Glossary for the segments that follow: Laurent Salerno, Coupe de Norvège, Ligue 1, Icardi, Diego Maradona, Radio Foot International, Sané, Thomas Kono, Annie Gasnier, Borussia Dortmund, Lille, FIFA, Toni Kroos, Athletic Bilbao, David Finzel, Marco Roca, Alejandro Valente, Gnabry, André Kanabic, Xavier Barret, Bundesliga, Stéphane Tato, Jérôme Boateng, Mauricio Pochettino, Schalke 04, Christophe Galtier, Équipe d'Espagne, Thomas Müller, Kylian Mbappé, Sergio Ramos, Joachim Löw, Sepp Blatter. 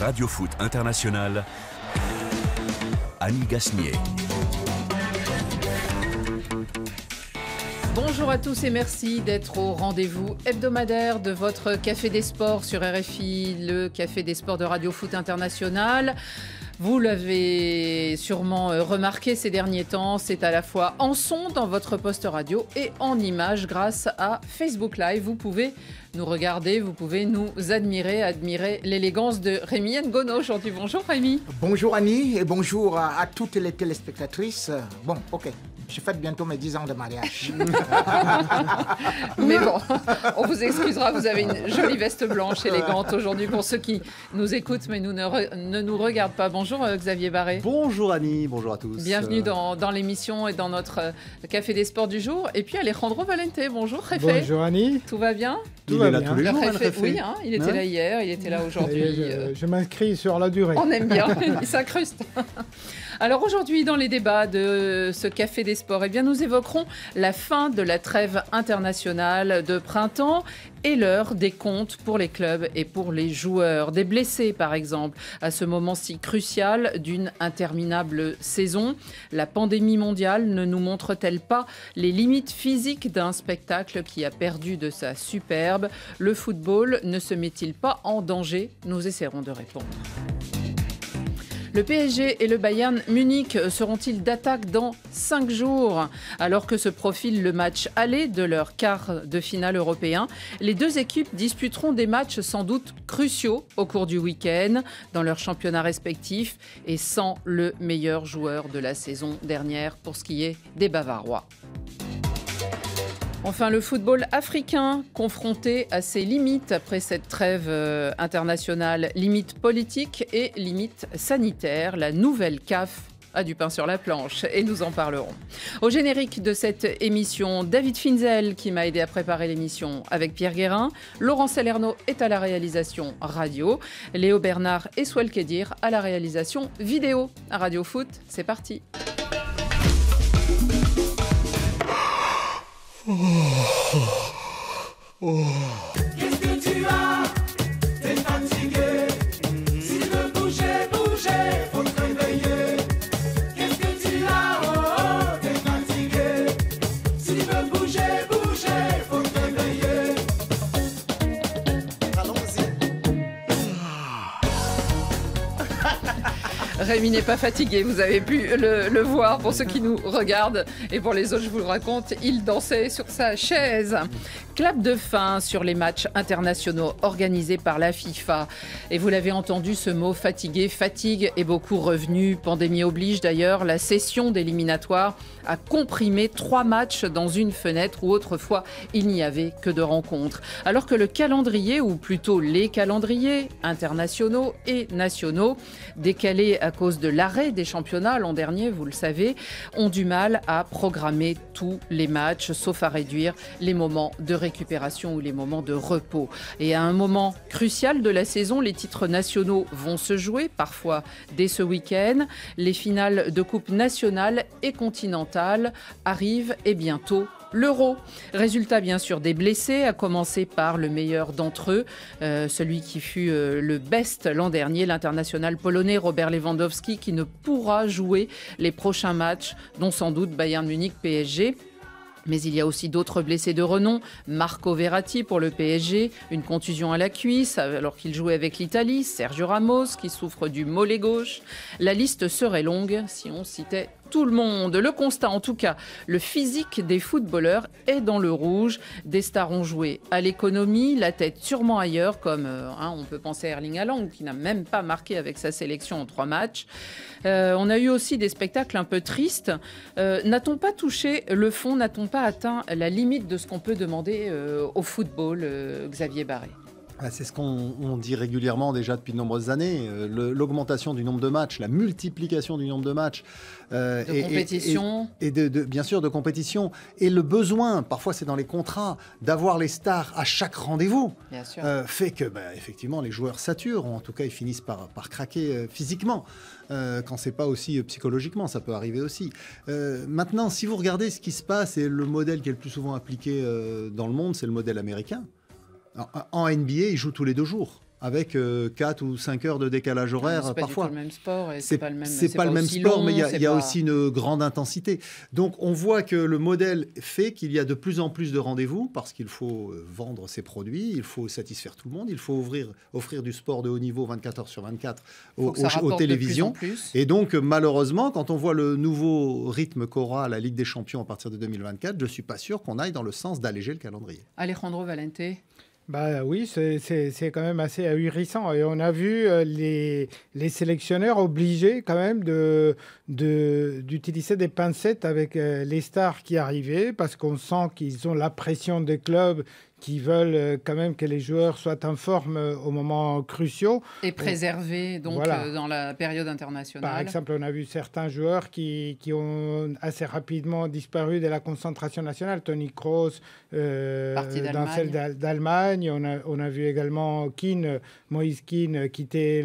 Radio Foot International, Annie Gasnier. Bonjour à tous et merci d'être au rendez-vous hebdomadaire de votre Café des Sports sur RFI, le Café des Sports de Radio Foot International. Vous l'avez sûrement remarqué ces derniers temps, c'est à la fois en son dans votre poste radio et en image grâce à Facebook Live. Vous pouvez nous regarder, vous pouvez nous admirer l'élégance de Rémi Ngono aujourd'hui. Bonjour Rémi. Bonjour Annie et bonjour à toutes les téléspectatrices. Bon, ok. Je fête bientôt mes 10 ans de mariage. Mais bon, on vous excusera, vous avez une jolie veste blanche élégante aujourd'hui pour ceux qui nous écoutent mais ne nous regardent pas. Bonjour Xavier Barret. Bonjour Annie, bonjour à tous. Bienvenue dans l'émission et dans notre Café des Sports du jour. Et puis Alejandro Valente, bonjour Réfé. Bonjour Annie. Tout va bien? Tout va bien. Tous les jours, Réfé, oui, hein, il était là hier, il était là aujourd'hui. Je m'inscris sur la durée. On aime bien, il s'incruste. Alors aujourd'hui, dans les débats de ce Café des Sports, eh bien, nous évoquerons la fin de la trêve internationale de printemps et l'heure des comptes pour les clubs et pour les joueurs. Des blessés, par exemple, à ce moment si crucial d'une interminable saison. La pandémie mondiale ne nous montre-t-elle pas les limites physiques d'un spectacle qui a perdu de sa superbe? Le football ne se met-il pas en danger? Nous essaierons de répondre. Le PSG et le Bayern Munich seront-ils d'attaque dans 5 jours? Alors que se profile le match aller de leur quart de finale européen, les deux équipes disputeront des matchs sans doute cruciaux au cours du week-end dans leurs championnats respectifs et sans le meilleur joueur de la saison dernière pour ce qui est des Bavarois. Enfin, le football africain, confronté à ses limites après cette trêve internationale, limites politiques et limites sanitaires, la nouvelle CAF a du pain sur la planche et nous en parlerons. Au générique de cette émission, David Finzel qui m'a aidé à préparer l'émission avec Pierre Guérin, Laurent Salerno est à la réalisation radio, Léo Bernard et Souheil Khedir à la réalisation vidéo. À Radio Foot, c'est parti. Qu'est-ce que tu as? T'es fatigué? Si tu veux bouger, faut te réveiller. Qu'est-ce que tu as? T'es fatigué? Si tu veux bouger, faut te réveiller. Allons-y. Rémi n'est pas fatigué, vous avez pu le voir. Pour ceux qui nous regardent et pour les autres, je vous le raconte, il dansait sur sa chaise. Clap de fin sur les matchs internationaux organisés par la FIFA. Et vous l'avez entendu, ce mot fatigué, fatigue est beaucoup revenu. Pandémie oblige d'ailleurs, la session d'éliminatoire a comprimé 3 matchs dans une fenêtre où autrefois il n'y avait que 2 rencontres. Alors que le calendrier, ou plutôt les calendriers internationaux et nationaux, décalés à cause de l'arrêt des championnats l'an dernier, vous le savez, ont du mal à programmer tous les matchs, sauf à réduire les moments de récupération ou les moments de repos. Et à un moment crucial de la saison, les titres nationaux vont se jouer, parfois dès ce week-end. Les finales de coupe nationale et continentale arrivent et bientôt l'Euro. Résultat bien sûr des blessés, à commencer par le meilleur d'entre eux, celui qui fut le best l'an dernier, l'international polonais Robert Lewandowski, qui ne pourra jouer les prochains matchs, dont sans doute Bayern Munich, PSG. Mais il y a aussi d'autres blessés de renom. Marco Verratti pour le PSG, une contusion à la cuisse alors qu'il jouait avec l'Italie. Sergio Ramos qui souffre du mollet gauche. La liste serait longue si on citait tout le monde. Le constat, en tout cas, le physique des footballeurs est dans le rouge. Des stars ont joué à l'économie, la tête sûrement ailleurs, comme on peut penser à Erling Haaland qui n'a même pas marqué avec sa sélection en 3 matchs. On a eu aussi des spectacles un peu tristes. N'a-t-on pas touché le fond? N'a-t-on pas atteint la limite de ce qu'on peut demander au football, Xavier Barret? C'est ce qu'on dit régulièrement déjà depuis de nombreuses années, l'augmentation du nombre de matchs, la multiplication du nombre de matchs. De compétition. Et bien sûr de compétition. Et le besoin, parfois c'est dans les contrats, d'avoir les stars à chaque rendez-vous, fait que effectivement les joueurs saturent, ou en tout cas ils finissent par craquer physiquement. Quand c'est pas aussi psychologiquement, ça peut arriver aussi. Maintenant, si vous regardez ce qui se passe, et le modèle qui est le plus souvent appliqué dans le monde, c'est le modèle américain. En NBA, ils jouent tous les 2 jours. avec 4 ou 5 heures de décalage horaire parfois. C'est pas le même sport, c'est pas le même sport, mais il y a aussi une grande intensité. Donc on voit que le modèle fait qu'il y a de plus en plus de rendez-vous parce qu'il faut vendre ses produits, il faut satisfaire tout le monde, il faut offrir du sport de haut niveau 24 heures sur 24 aux télévisions. Et donc malheureusement, quand on voit le nouveau rythme qu'aura la Ligue des Champions à partir de 2024, je ne suis pas sûr qu'on aille dans le sens d'alléger le calendrier. Alejandro Valente. Bah oui, c'est quand même assez ahurissant. Et on a vu les sélectionneurs obligés quand même d'utiliser des pincettes avec les stars qui arrivaient parce qu'on sent qu'ils ont la pression des clubs qui veulent quand même que les joueurs soient en forme au moment cruciaux. Et préservés donc voilà. Dans la période internationale. Par exemple, on a vu certains joueurs qui ont assez rapidement disparu de la concentration nationale. Toni Kroos, dans celle d'Allemagne. On a vu également Moïse Kean quitter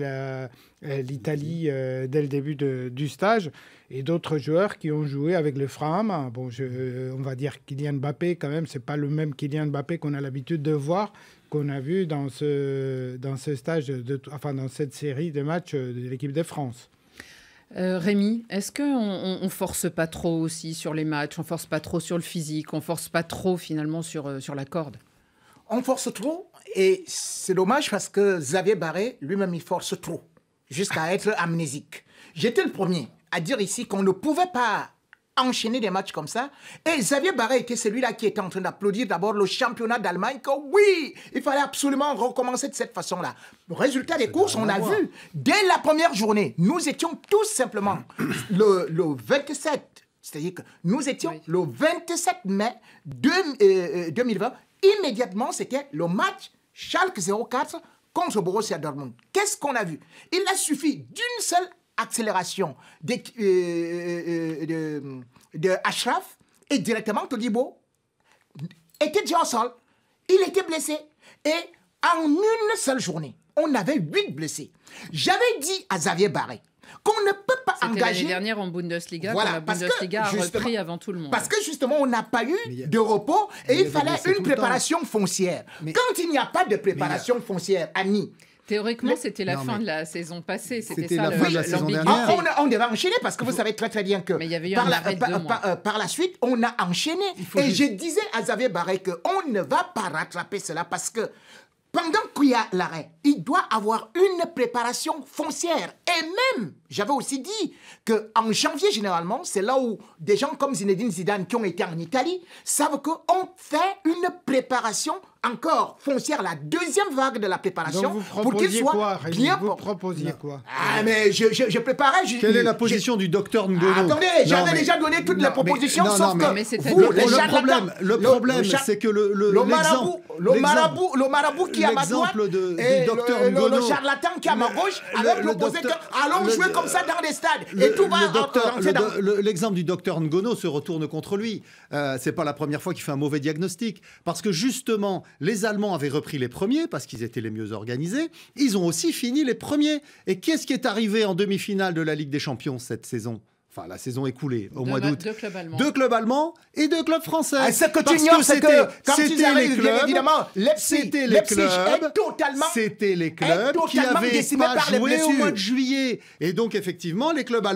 l'Italie dès le début du stage. Et d'autres joueurs qui ont joué avec le frein à main. Bon, on va dire Kylian Mbappé, quand même, ce n'est pas le même Kylian Mbappé qu'on a l'habitude de voir, qu'on a vu dans cette série de matchs de l'équipe de France. Rémi, est-ce qu'on ne force pas trop aussi sur les matchs, on ne force pas trop sur le physique, on ne force pas trop finalement sur la corde? On force trop et c'est dommage parce que Xavier Barret, lui-même, il force trop, jusqu'à être amnésique. J'étais le premier à dire ici qu'on ne pouvait pas enchaîner des matchs comme ça. Et Xavier Barret était celui-là qui était en train d'applaudir d'abord le championnat d'Allemagne, que oui, il fallait absolument recommencer de cette façon-là. Le résultat des courses, on a vu, dès la première journée, nous étions tout simplement le 27, c'est-à-dire que nous étions le 27 mai 2020, immédiatement, c'était le match Schalke 04 contre Borussia Dortmund. Qu'est-ce qu'on a vu? Il a suffi d'une seule accélération de Ashraf et directement Todibo était déjà au sol. Il était blessé. Et en une seule journée, on avait 8 blessés. J'avais dit à Xavier Barret qu'on ne peut pas engager... L'année dernière en Bundesliga, voilà, la Bundesliga a repris avant tout le monde. Parce que justement, on n'a pas eu de repos et il fallait une préparation foncière. Mais quand il n'y a pas de préparation foncière, Annie... Théoriquement, c'était la fin de la saison passée. C'était la fin de la saison dernière. On devait enchaîner parce que vous savez très bien que par la suite, on a enchaîné. Et je disais à Xavier Barret qu'on ne va pas rattraper cela parce que pendant qu'il y a l'arrêt, il doit avoir une préparation foncière. Et même, j'avais aussi dit qu'en janvier, généralement, c'est là où des gens comme Zinedine Zidane qui ont été en Italie savent qu'on fait une préparation encore foncière, la deuxième vague de la préparation pour qu'il soit bien... Vous proposiez quoi? Ah, mais je préparais... Quelle est la position du docteur Ngono? Attendez, j'avais déjà donné toutes les propositions, sauf que vous, le problème, c'est que le marabout qui est à ma droite et le charlatan qui est à ma gauche avait proposé qu'allons jouer comme ça dans les stades et tout va rentrer dans... L'exemple du docteur Ngono se retourne contre lui. C'est pas la première fois qu'il fait un mauvais diagnostic. Parce que justement... Les Allemands avaient repris les premiers parce qu'ils étaient les mieux organisés. Ils ont aussi fini les premiers. Et qu'est-ce qui est arrivé en demi-finale de la Ligue des Champions cette saison ? Enfin, la saison écoulée au mois d'août. Deux clubs allemands et deux clubs français. Ah, ce que tu ignores, c'est que c'était les clubs, évidemment, c'était les clubs qui n'avaient pas joué au mois de juillet. Et donc, effectivement, les clubs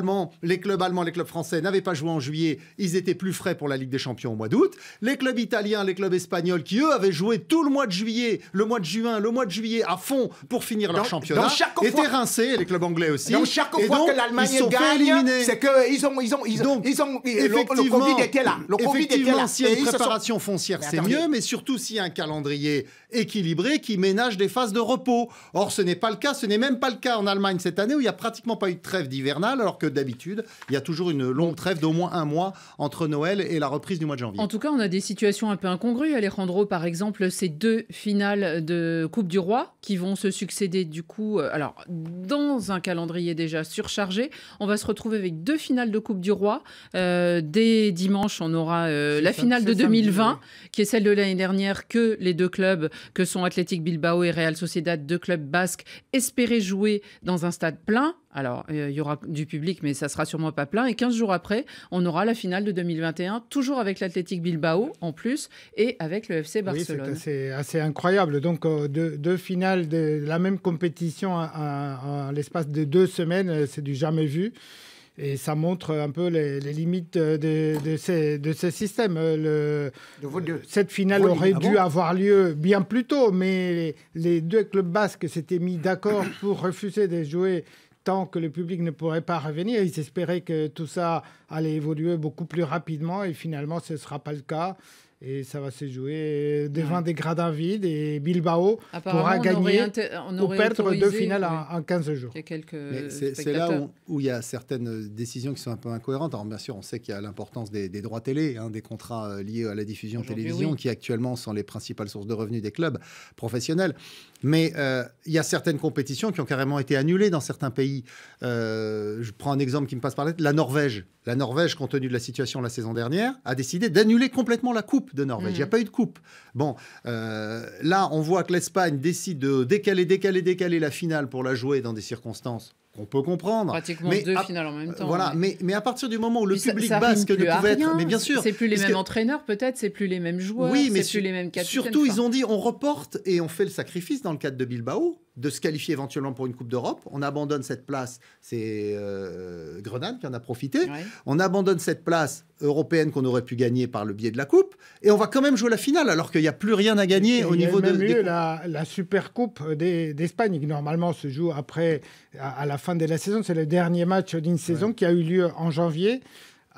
français n'avaient pas joué en juillet. Ils étaient plus frais pour la Ligue des Champions au mois d'août. Les clubs italiens, les clubs espagnols, qui eux avaient joué tout le mois de juillet, le mois de juin, le mois de juillet à fond pour finir leur championnat, étaient rincés. Et les clubs anglais aussi. Donc, chaque fois que l'Allemagne gagne, c'est que le Covid était là. Le Covid était là. S'il y a une préparation foncière, c'est mieux, mais surtout s'il y a un calendrier équilibré qui ménage des phases de repos. Or, ce n'est pas le cas, ce n'est même pas le cas en Allemagne cette année où il n'y a pratiquement pas eu de trêve hivernale, alors que d'habitude, il y a toujours une longue trêve d'au moins un mois entre Noël et la reprise du mois de janvier. En tout cas, on a des situations un peu incongrues. Alejandro, par exemple, ces deux finales de Coupe du Roi qui vont se succéder, du coup, alors, dans un calendrier déjà surchargé, on va se retrouver avec deux finales finales de Coupe du Roi. Dès dimanche, on aura la finale de 2020, qui est celle de l'année dernière que les deux clubs, que sont Athletic Bilbao et Real Sociedad, deux clubs basques, espéraient jouer dans un stade plein. Alors, il y aura du public, mais ça ne sera sûrement pas plein. Et 15 jours après, on aura la finale de 2021, toujours avec l'Athletic Bilbao en plus, et avec le FC Barcelone. Oui, c'est assez incroyable. Donc, deux finales de la même compétition en l'espace de 2 semaines, c'est du jamais vu. Et ça montre un peu les limites de ces systèmes. Cette finale aurait dû avoir lieu bien plus tôt, mais les deux clubs basques s'étaient mis d'accord pour refuser de jouer tant que le public ne pourrait pas revenir. Ils espéraient que tout ça allait évoluer beaucoup plus rapidement et finalement ce ne sera pas le cas. Et ça va se jouer devant des gradins vides et Bilbao pourra gagner ou perdre deux finales en 15 jours. C'est là où il y a certaines décisions qui sont un peu incohérentes. Alors bien sûr, on sait qu'il y a l'importance des droits télé, hein, des contrats liés à la diffusion télévision qui actuellement sont les principales sources de revenus des clubs professionnels. Mais il y a certaines compétitions qui ont carrément été annulées dans certains pays. Je prends un exemple qui me passe par la tête, la Norvège. La Norvège, compte tenu de la situation la saison dernière, a décidé d'annuler complètement la coupe de Norvège. Il n'y a pas eu de coupe. Bon, là, on voit que l'Espagne décide de décaler la finale pour la jouer dans des circonstances qu'on peut comprendre. Pratiquement mais deux finales en même temps. Voilà, mais à partir du moment où le public basque ne pouvait être... Mais bien sûr. C'est plus les mêmes entraîneurs, peut-être, c'est plus les mêmes joueurs, oui, c'est plus les mêmes capitaines. Surtout, ils ont dit, on reporte et on fait le sacrifice dans le cadre de Bilbao, de se qualifier éventuellement pour une Coupe d'Europe. On abandonne cette place, c'est Grenade qui en a profité. Ouais. On abandonne cette place européenne qu'on aurait pu gagner par le biais de la Coupe. Et on va quand même jouer la finale, alors qu'il n'y a plus rien à gagner au niveau de... Il y a même eu la Super Coupe d'Espagne, qui normalement se joue après, à la fin de la saison. C'est le dernier match d'une saison qui a eu lieu en janvier.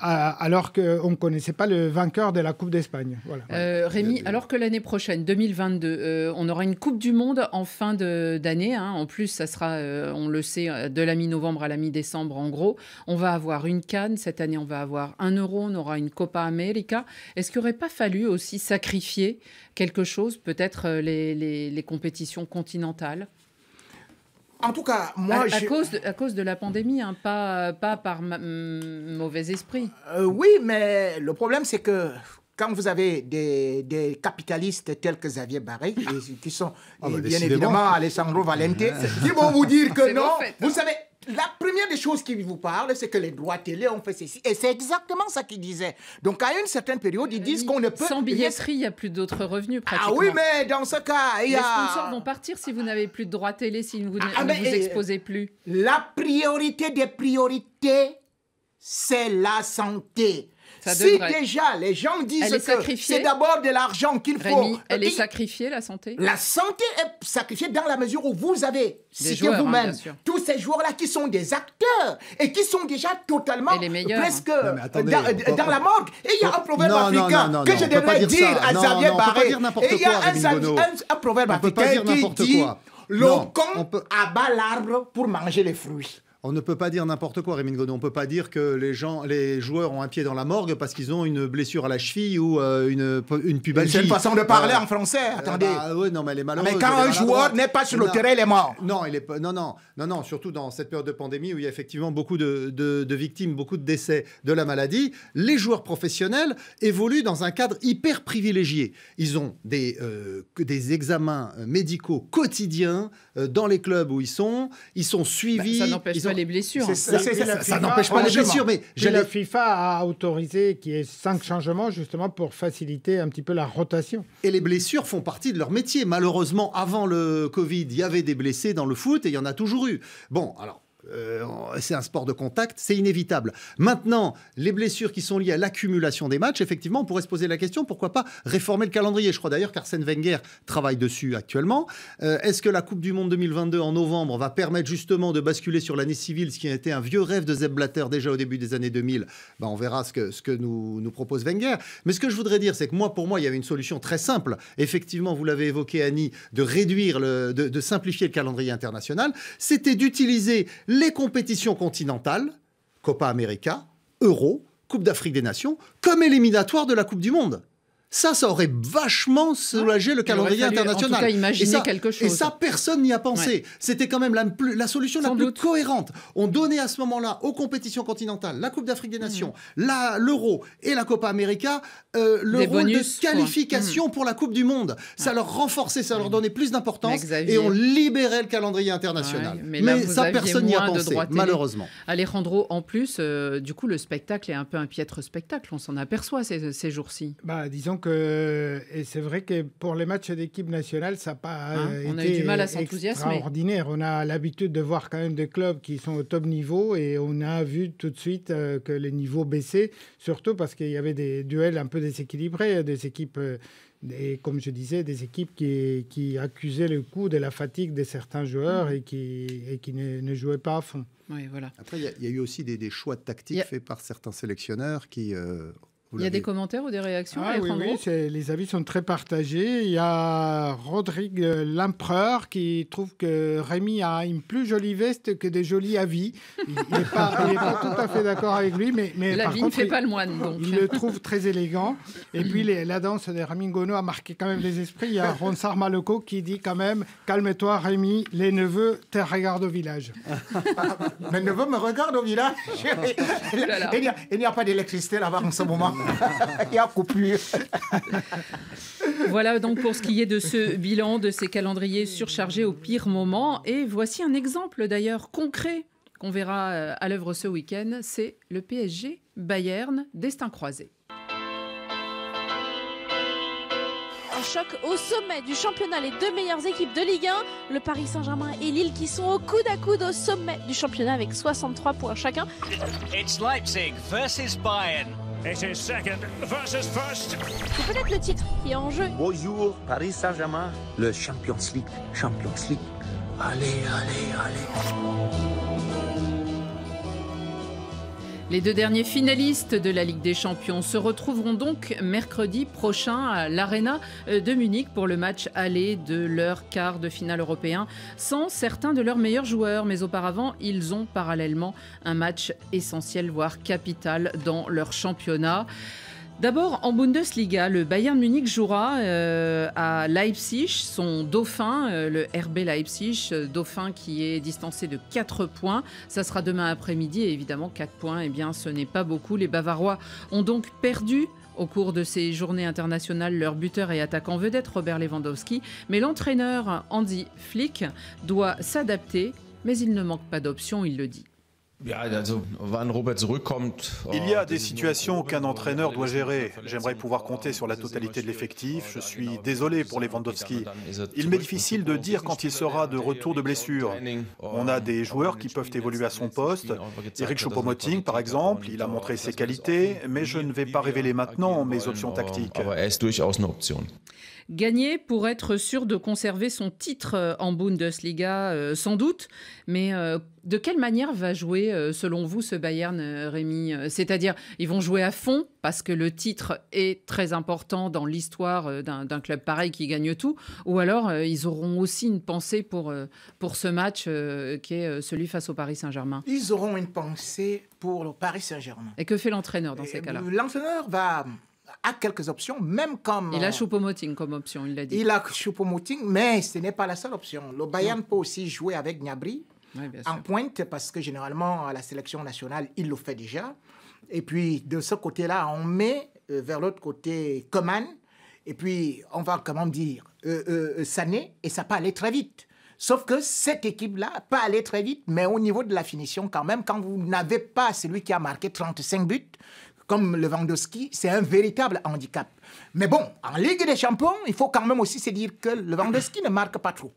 Alors qu'on ne connaissait pas le vainqueur de la Coupe d'Espagne. Voilà. Rémi, alors que l'année prochaine, 2022, on aura une Coupe du Monde en fin d'année. Hein. En plus, ça sera, on le sait, de la mi-novembre à la mi-décembre, en gros. On va avoir une CAN. Cette année, on va avoir un Euro. On aura une Copa América. Est-ce qu'il n'aurait pas fallu aussi sacrifier quelque chose, peut-être les compétitions continentales ? En tout cas, moi... À cause de la pandémie, hein, pas par mauvais esprit. Oui, mais le problème, c'est que quand vous avez des capitalistes tels que Xavier Barret, qui sont bien évidemment Alejandro Valente, qui vont vous dire que non, vous savez... La première des choses qui vous parle, c'est que les droits télé ont fait ceci. Et c'est exactement ça qu'ils disaient. Donc, à une certaine période, ils disent qu'on ne peut... Sans billetterie, il n'y a plus d'autres revenus, pratiquement. Ah oui, mais dans ce cas, il y a... Les sponsors vont partir si vous n'avez plus de droits télé, si vous ne vous exposez plus. La priorité des priorités, c'est la santé. Si déjà les gens disent que c'est d'abord de l'argent qu'il faut... Elle est sacrifiée, la santé? La santé est sacrifiée dans la mesure où vous avez, cité vous-même, tous ces joueurs-là qui sont des acteurs et qui sont déjà totalement presque dans la morgue. Et il y a un proverbe africain que je devrais dire à Xavier Barret. Et il y a un proverbe africain qui dit « Le con abat l'arbre pour manger les fruits ». On ne peut pas dire n'importe quoi, Rémi Ngono. On ne peut pas dire que les joueurs ont un pied dans la morgue parce qu'ils ont une blessure à la cheville ou une pubalgie. C'est une façon de parler en français, attendez. Oui, non, mais elle est malheureuse. Mais quand un joueur n'est pas sur le terrain, il est mort. Non, il est pas, non, surtout dans cette période de pandémie où il y a effectivement beaucoup de victimes, beaucoup de décès de la maladie. Les joueurs professionnels évoluent dans un cadre hyper privilégié. Ils ont des examens médicaux quotidiens dans les clubs où ils sont. Ils sont suivis. Bah, ça n'empêche pas les blessures. Ça n'empêche pas les blessures, mais la FIFA a autorisé qu'il y ait 5 changements justement pour faciliter un petit peu la rotation. Et les blessures font partie de leur métier. Malheureusement, avant le Covid, il y avait des blessés dans le foot et il y en a toujours eu. Bon, alors... c'est un sport de contact, c'est inévitable. Maintenant, les blessures qui sont liées à l'accumulation des matchs, effectivement, on pourrait se poser la question, pourquoi pas réformer le calendrier? Je crois d'ailleurs qu'Arsène Wenger travaille dessus actuellement. Est-ce que la Coupe du Monde 2022 en novembre va permettre justement de basculer sur l'année civile, ce qui a été un vieux rêve de Sepp Blatter déjà au début des années 2000? Ben, on verra ce que nous propose Wenger. Mais ce que je voudrais dire, c'est que pour moi, il y avait une solution très simple. Effectivement, vous l'avez évoqué, Annie, de réduire, de simplifier le calendrier international. C'était d'utiliser les compétitions continentales, Copa América, Euro, Coupe d'Afrique des Nations, comme éliminatoire de la Coupe du Monde. ça aurait vachement soulagé le calendrier international. En tout cas, imaginer quelque chose. Et ça, personne n'y a pensé. Ouais. C'était quand même la solution la plus cohérente. On donnait à ce moment-là aux compétitions continentales, la Coupe d'Afrique des Nations, l'Euro et la Copa América, le rôle bonus, de qualification pour la Coupe du Monde. Ça leur renforçait, ça leur donnait plus d'importance et on libérait le calendrier international. Ouais, mais ça, personne n'y a pensé, malheureusement. Alejandro, en plus, du coup, le spectacle est un peu un piètre spectacle. On s'en aperçoit ces jours-ci. Bah, disons que c'est vrai que pour les matchs d'équipe nationale, ça n'a pas été on a eu du mal à s'enthousiasmer. On a l'habitude de voir quand même des clubs qui sont au top niveau et on a vu tout de suite que les niveaux baissaient, surtout parce qu'il y avait des duels un peu déséquilibrés, des équipes... Et comme je disais, des équipes qui accusaient le coup de la fatigue de certains joueurs et qui ne jouaient pas à fond. Oui, voilà. Après, il y a eu aussi des choix tactiques faits par certains sélectionneurs qui... Il y a des commentaires ou des réactions? Oui, les avis sont très partagés. Il y a Rodrigue L'Empereur qui trouve que Rémi a une plus jolie veste que des jolis avis. Il n'est pas tout à fait d'accord avec lui, mais la vie ne fait pas le moine. Donc. Il le trouve très élégant. Et puis la danse de Rémi Ngono a marqué quand même les esprits. Il y a Ronsard Maloko qui dit quand même « Calme-toi Rémi, les neveux te regardent au village. » Mes neveux me regardent au village. Il n'y a pas d'électricité là-bas en ce moment. Et à coupure. Voilà donc pour ce qui est de ce bilan, de ces calendriers surchargés au pire moment. Et voici un exemple d'ailleurs concret qu'on verra à l'œuvre ce week-end. C'est le PSG Bayern, destin croisé. Un choc au sommet du championnat, les deux meilleures équipes de Ligue 1, le Paris Saint-Germain et Lille qui sont au coude à coude au sommet du championnat avec 63 points chacun. It's Leipzig versus Bayern. C'est peut-être le titre qui est en jeu. Bonjour, Paris Saint-Germain, le Champions League, Champions League. Allez, allez, allez. Les deux derniers finalistes de la Ligue des Champions se retrouveront donc mercredi prochain à l'Arena de Munich pour le match aller de leur quart de finale européen, sans certains de leurs meilleurs joueurs. Mais auparavant, ils ont parallèlement un match essentiel, voire capital, dans leur championnat. D'abord, en Bundesliga, le Bayern Munich jouera à Leipzig, son dauphin, le RB Leipzig, dauphin qui est distancé de 4 points. Ça sera demain après-midi et évidemment 4 points, eh bien, ce n'est pas beaucoup. Les Bavarois ont donc perdu au cours de ces journées internationales leur buteur et attaquant vedette Robert Lewandowski. Mais l'entraîneur Hansi Flick doit s'adapter, mais il ne manque pas d'options, il le dit. Il y a des situations qu'un entraîneur doit gérer. J'aimerais pouvoir compter sur la totalité de l'effectif. Je suis désolé pour Lewandowski. Il m'est difficile de dire quand il sera de retour de blessure. On a des joueurs qui peuvent évoluer à son poste. Eric Choupo-Moting, par exemple, il a montré ses qualités, mais je ne vais pas révéler maintenant mes options tactiques. Gagner pour être sûr de conserver son titre en Bundesliga, sans doute. Mais de quelle manière va jouer, selon vous, ce Bayern, Rémi? C'est-à-dire, ils vont jouer à fond parce que le titre est très important dans l'histoire d'un club pareil qui gagne tout, ou alors ils auront aussi une pensée pour ce match qui est celui face au Paris Saint-Germain? Ils auront une pensée pour le Paris Saint-Germain. Et que fait l'entraîneur dans ces cas-là? L'entraîneur a quelques options, même comme... Il a Choupo-Moting comme option, il l'a dit. Il a Choupo-Moting, mais ce n'est pas la seule option. Le Bayern peut aussi jouer avec Gnabry en pointe, parce que généralement, à la sélection nationale, il le fait déjà. Et puis, de ce côté-là, on met vers l'autre côté Coman. Et puis, on va, comment dire, Sané, et ça peut aller très vite. Sauf que cette équipe-là peut aller très vite, mais au niveau de la finition, quand même, quand vous n'avez pas celui qui a marqué 35 buts, comme Lewandowski, c'est un véritable handicap. Mais bon, en Ligue des Champions, il faut quand même aussi se dire que Lewandowski ne marque pas trop.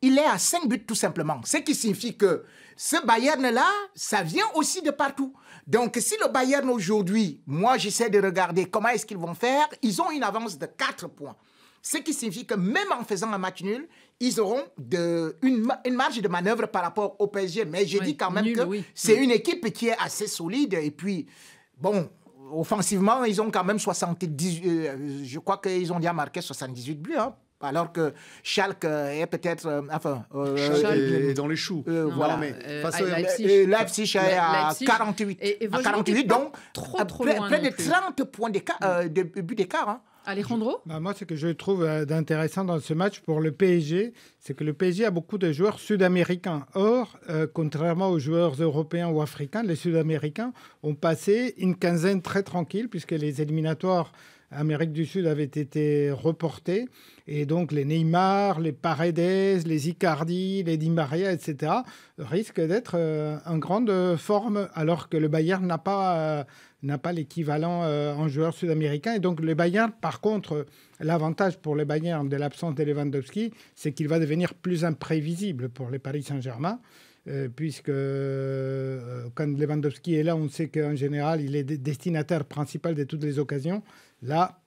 Il est à 5 buts tout simplement. Ce qui signifie que ce Bayern-là, ça vient aussi de partout. Donc si le Bayern aujourd'hui, moi j'essaie de regarder comment est-ce qu'ils vont faire, ils ont une avance de 4 points. Ce qui signifie que même en faisant un match nul, ils auront une marge de manœuvre par rapport au PSG. Mais j'ai dit quand même que c'est une équipe qui est assez solide. Et puis, bon... Offensivement, ils ont quand même 78... je crois qu'ils ont déjà marqué 78 buts, hein, alors que Schalke est peut-être... enfin, est dans les choux. Voilà. Mais Leipzig est à 48. Et à 48, donc, près de 30 points d'écart, de buts d'écart. Hein. Alejandro ? Moi, ce que je trouve d'intéressant dans ce match pour le PSG, c'est que le PSG a beaucoup de joueurs sud-américains. Or, contrairement aux joueurs européens ou africains, les sud-américains ont passé une quinzaine très tranquille, puisque les éliminatoires Amérique du Sud avaient été reportées. Et donc, les Neymar, les Paredes, les Icardi, les Di Maria, etc., risquent d'être en grande forme, alors que le Bayern n'a pas l'équivalent en joueur sud-américain. Et donc, le Bayern, par contre, l'avantage pour le Bayern de l'absence de Lewandowski, c'est qu'il va devenir plus imprévisible pour les Paris Saint-Germain. Puisque quand Lewandowski est là, on sait qu'en général, il est destinataire principal de toutes les occasions. Là,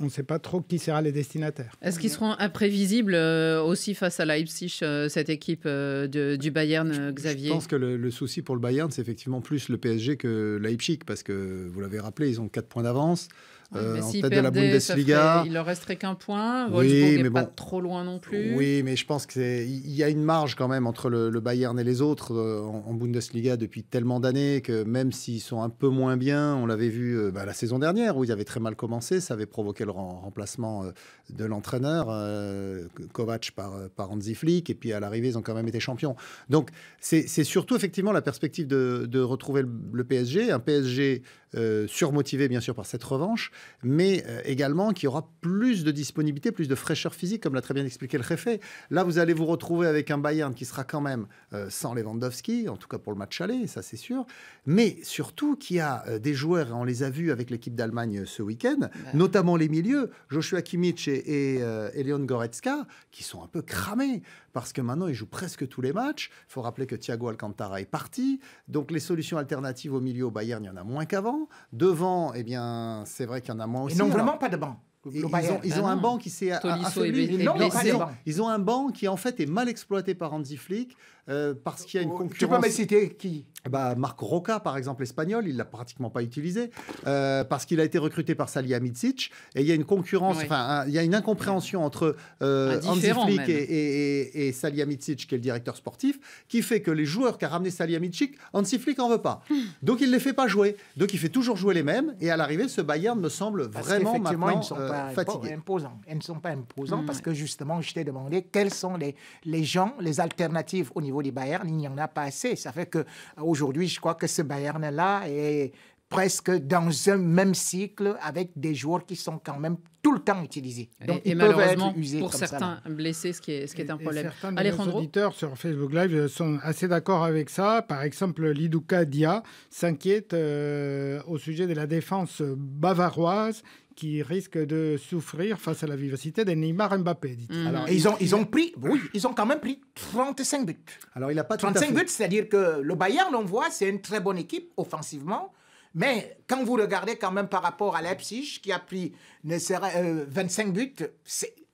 on ne sait pas trop qui sera les destinataires. Est-ce qu'ils seront imprévisibles aussi face à Leipzig, cette équipe du Bayern, Xavier ? Je pense que le souci pour le Bayern, c'est effectivement plus le PSG que Leipzig, parce que vous l'avez rappelé, ils ont 4 points d'avance. En tête de la Bundesliga. Il leur resterait qu'un point. Wolfsburg n'est pas trop loin non plus. Oui, mais je pense qu'il y a une marge quand même entre le Bayern et les autres en Bundesliga depuis tellement d'années que même s'ils sont un peu moins bien, on l'avait vu la saison dernière où ils avaient très mal commencé, ça avait provoqué le remplacement de l'entraîneur Kovac par Hansi Flick, et puis à l'arrivée ils ont quand même été champions. Donc c'est surtout effectivement la perspective de retrouver le PSG, un PSG surmotivé bien sûr par cette revanche, mais également qu'il y aura plus de disponibilité, plus de fraîcheur physique, comme l'a très bien expliqué le Réfé. Là, vous allez vous retrouver avec un Bayern qui sera quand même sans Lewandowski, en tout cas pour le match aller, ça c'est sûr, mais surtout qui a des joueurs, on les a vus avec l'équipe d'Allemagne ce week-end, notamment les milieux, Joshua Kimmich et Leon Goretzka, qui sont un peu cramés, parce que maintenant ils jouent presque tous les matchs. Il faut rappeler que Thiago Alcantara est parti, donc les solutions alternatives au milieu au Bayern, il y en a moins qu'avant. Devant, eh bien, c'est vrai qu'il y en a moins aussi. Ils n'ont vraiment pas de banc. Ils ont un banc qui s'est affaibli. Ils ont un banc qui, en fait, est mal exploité par Hansi Flick parce qu'il y a une concurrence. Tu peux me citer qui ? Marco Roca, par exemple, l'espagnol, il ne l'a pratiquement pas utilisé parce qu'il a été recruté par Salihamidzic. Et il y a une concurrence, il y a une incompréhension entre Hansi Flick et Salihamidzic, qui est le directeur sportif, qui fait que les joueurs qu'a ramené Salihamidzic, Hansi Flick n'en veut pas. Donc il ne les fait pas jouer. Donc il fait toujours jouer les mêmes. Et à l'arrivée, ce Bayern me semble vraiment maintenant fatigué. Elles ne sont pas imposantes parce que justement, je t'ai demandé quelles sont les gens, les alternatives au niveau du Bayern. Il n'y en a pas assez. Ça fait que aujourd'hui, je crois que ce Bayern-là est presque dans un même cycle avec des joueurs qui sont quand même tout le temps utilisés. Donc, et malheureusement, pour certains blessés, ce qui est un problème. Certains de nos auditeurs sur Facebook Live sont assez d'accord avec ça. Par exemple, Lidouka Dia s'inquiète au sujet de la défense bavaroise, qui risque de souffrir face à la vivacité des Neymar et Mbappé, dit-il. Alors, ils ont pris, oui, ils ont quand même pris 35 buts. Alors, il a pas 35 buts, c'est-à-dire que le Bayern, on voit, c'est une très bonne équipe offensivement, mais quand vous regardez quand même par rapport à Leipzig, qui a pris 25 buts,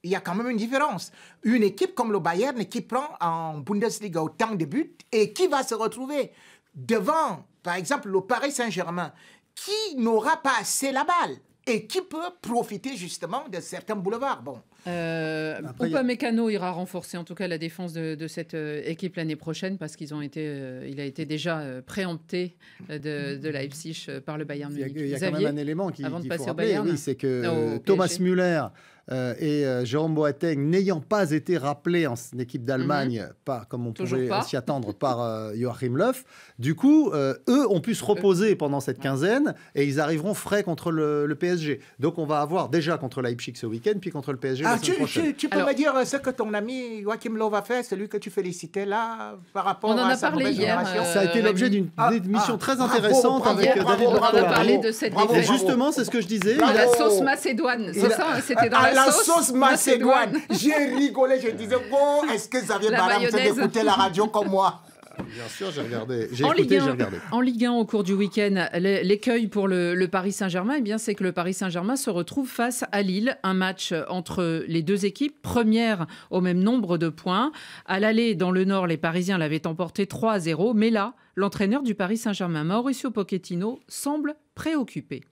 il y a quand même une différence. Une équipe comme le Bayern qui prend en Bundesliga autant de buts et qui va se retrouver devant, par exemple, le Paris Saint-Germain, qui n'aura pas assez la balle et qui peut profiter justement de certains boulevards. Bon. Copa Mécano ira renforcer en tout cas la défense de cette équipe l'année prochaine parce qu'ils ont été, il a été déjà préempté de Leipzig par le Bayern Munich. Il y a quand même un élément qu'il faut rappeler, oui, c'est que Thomas Müller et Jérôme Boateng, n'ayant pas été rappelé en équipe d'Allemagne, pas comme on pouvait s'y attendre, par Joachim Löw, du coup, eux ont pu se reposer pendant cette quinzaine et ils arriveront frais contre le PSG. Donc on va avoir déjà contre Leipzig ce week-end, puis contre le PSG la semaine prochaine. Tu peux me dire ce que ton ami Joachim Löw a fait, celui que tu félicitais là, par rapport à sa mauvaise génération. Ça a été l'objet d'une émission très intéressante avec David Bartolomé. Et justement, c'est ce que je disais. La sauce macédoine, c'est ça, c'était dans la sauce macédoine. J'ai rigolé, je disais, bon, est-ce que Xavier Barret d'écouter la radio comme moi? Bien sûr, j'ai regardé. J'ai écouté, j'ai regardé. En Ligue 1, au cours du week-end, l'écueil pour le Paris Saint-Germain, eh bien, c'est que le Paris Saint-Germain se retrouve face à Lille. Un match entre les deux équipes, première au même nombre de points. À l'aller, dans le Nord, les Parisiens l'avaient emporté 3-0. Mais là, l'entraîneur du Paris Saint-Germain, Mauricio Pochettino, semble préoccupé.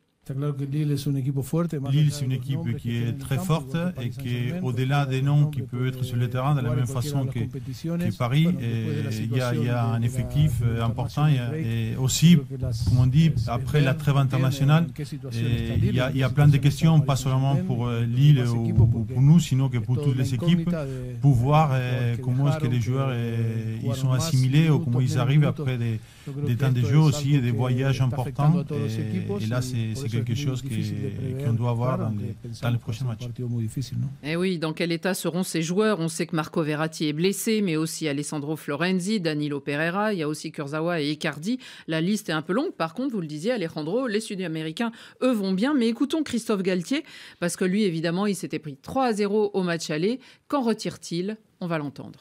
Lille, c'est une équipe qui est très forte et qui, au-delà des noms qui peuvent être sur le terrain, de la même façon que Paris, il y a un effectif important. Et aussi, comme on dit, après la trêve internationale, il y a plein de questions, pas seulement pour Lille ou pour nous, sinon que pour toutes les équipes, pour voir comment est-ce que les joueurs ils sont assimilés ou comment ils arrivent après des temps de jeu aussi et des voyages importants. Et là, c'est quelque chose qu'on doit avoir dans les prochains matchs. Et oui, dans quel état seront ces joueurs? On sait que Marco Verratti est blessé, mais aussi Alessandro Florenzi, Danilo Pereira, il y a aussi Kurzawa et Icardi. La liste est un peu longue. Par contre, vous le disiez, Alejandro, les Sud-Américains, eux, vont bien. Mais écoutons Christophe Galtier, parce que lui, évidemment, il s'était pris 3-0 au match aller. Qu'en retire-t-il? On va l'entendre.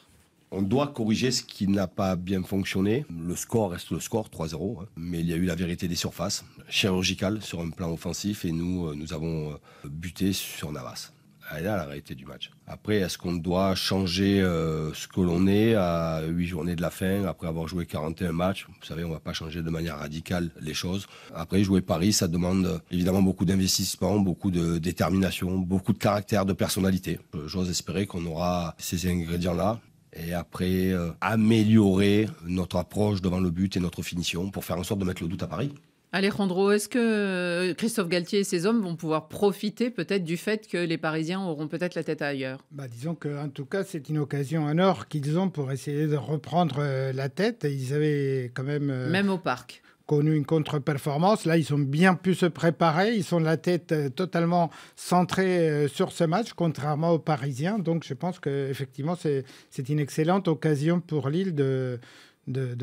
On doit corriger ce qui n'a pas bien fonctionné. Le score reste le score, 3-0. Mais il y a eu la vérité des surfaces, chirurgicale sur un plan offensif. Et nous avons buté sur Navas. Elle est là la réalité du match. Après, est-ce qu'on doit changer ce que l'on est à 8 journées de la fin, après avoir joué 41 matchs? Vous savez, on ne va pas changer de manière radicale les choses. Après, jouer Paris, ça demande évidemment beaucoup d'investissement, beaucoup de détermination, beaucoup de caractère, de personnalité. J'ose espérer qu'on aura ces ingrédients-là. Et après, améliorer notre approche devant le but et notre finition pour faire en sorte de mettre le doute à Paris. Alejandro, est-ce que Christophe Galtier et ses hommes vont pouvoir profiter peut-être du fait que les Parisiens auront peut-être la tête ailleurs? Disons qu'en tout cas, c'est une occasion en or qu'ils ont pour essayer de reprendre la tête. Ils avaient quand même... Même au parc. Connu une contre-performance. Là, ils ont bien pu se préparer. Ils sont la tête totalement centrée sur ce match, contrairement aux Parisiens. Donc, je pense qu'effectivement, c'est une excellente occasion pour Lille de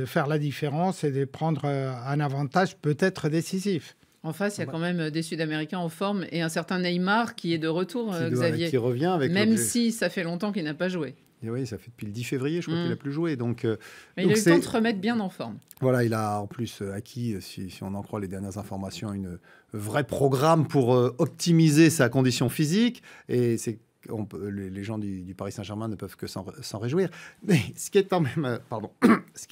faire la différence et de prendre un avantage peut-être décisif. En face, il y a quand même des Sud-Américains en forme et un certain Neymar qui est de retour, Xavier. Qui revient avec même si ça fait longtemps qu'il n'a pas joué. Et oui, ça fait depuis le 10 février, je crois qu'il n'a plus joué. Mais il a eu le temps de se remettre bien en forme. Voilà, il a en plus acquis, si on en croit les dernières informations, un vrai programme pour optimiser sa condition physique. Et les gens du Paris Saint-Germain ne peuvent que s'en réjouir. Mais ce qui est quand même... Ce